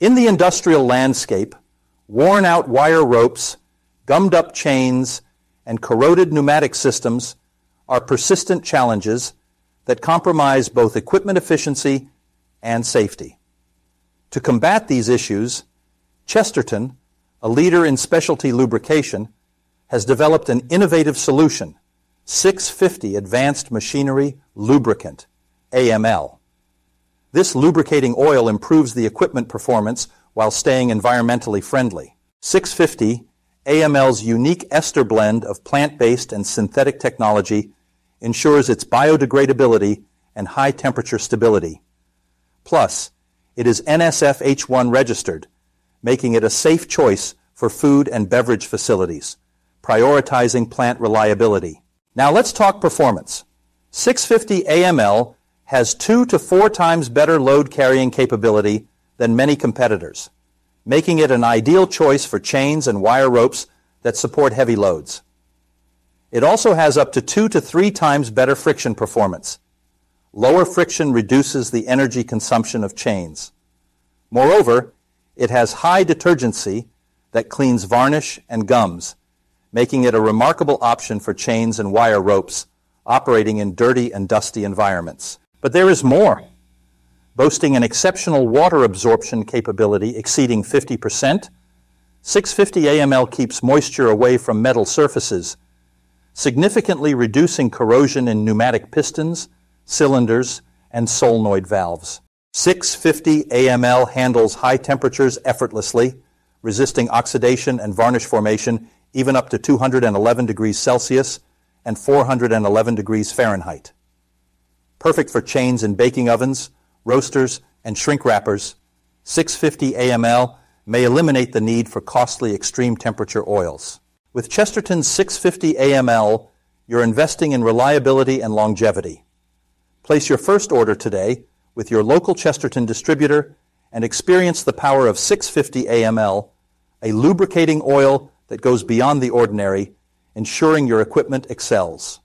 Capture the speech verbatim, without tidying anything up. In the industrial landscape, worn-out wire ropes, gummed-up chains, and corroded pneumatic systems are persistent challenges that compromise both equipment efficiency and safety. To combat these issues, Chesterton, a leader in specialty lubrication, has developed an innovative solution, six fifty Advanced Machinery Lubricant, A M L. This lubricating oil improves the equipment performance while staying environmentally friendly. six fifty A M L's unique ester blend of plant-based and synthetic technology ensures its biodegradability and high temperature stability. Plus, it is N S F H one registered, making it a safe choice for food and beverage facilities, prioritizing plant reliability. Now let's talk performance. six fifty A M L has two to four times better load carrying capability than many competitors, making it an ideal choice for chains and wire ropes that support heavy loads. It also has up to two to three times better friction performance. Lower friction reduces the energy consumption of chains. Moreover, it has high detergency that cleans varnish and gums, making it a remarkable option for chains and wire ropes operating in dirty and dusty environments. But there is more. Boasting an exceptional water absorption capability exceeding fifty percent, six fifty A M L keeps moisture away from metal surfaces, significantly reducing corrosion in pneumatic pistons, cylinders, and solenoid valves. six fifty A M L handles high temperatures effortlessly, resisting oxidation and varnish formation even up to two hundred eleven degrees Celsius and four hundred eleven degrees Fahrenheit. Perfect for chains in baking ovens, roasters, and shrink wrappers, six fifty A M L may eliminate the need for costly extreme temperature oils. With Chesterton's six fifty A M L, you're investing in reliability and longevity. Place your first order today with your local Chesterton distributor and experience the power of six fifty A M L, a lubricating oil that goes beyond the ordinary, ensuring your equipment excels.